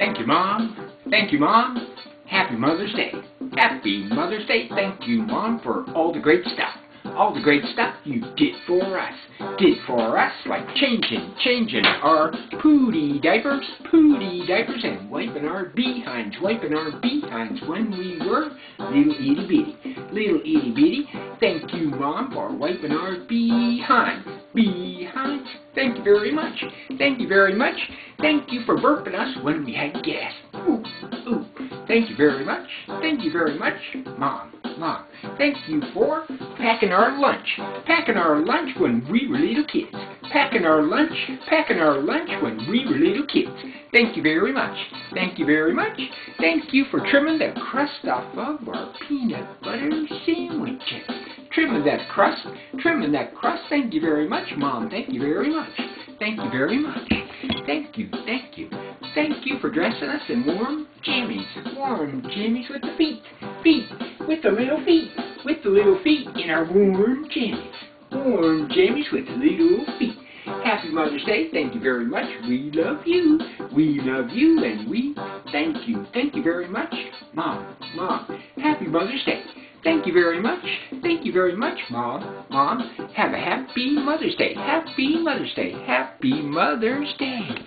Thank you, Mom. Thank you, Mom. Happy Mother's Day. Happy Mother's Day. Thank you, Mom, for all the great stuff. All the great stuff you did for us. Did for us, like changing our pooty diapers, and wiping our behinds when we were little itty bitty. Thank you, Mom, for wiping our behinds. Thank you very much. Thank you very much. Thank you for burping us when we had gas. Ooh. Thank you very much. Thank you very much, Mom. Thank you for packing our lunch when we were little kids. Packing our lunch when we were little kids. Thank you very much. Thank you very much. Thank you for trimming the crust off of our peanut butter sandwiches. Trimming that crust. Thank you very much, Mom. Thank you very much. Thank you. Thank you for dressing us in warm jammies with the feet, with the little feet in our warm jammies with the little feet. Happy Mother's Day. Thank you very much. We love you, and we thank you. Thank you very much, Mom. Happy Mother's Day. Thank you very much, Mom. Have a happy Mother's Day.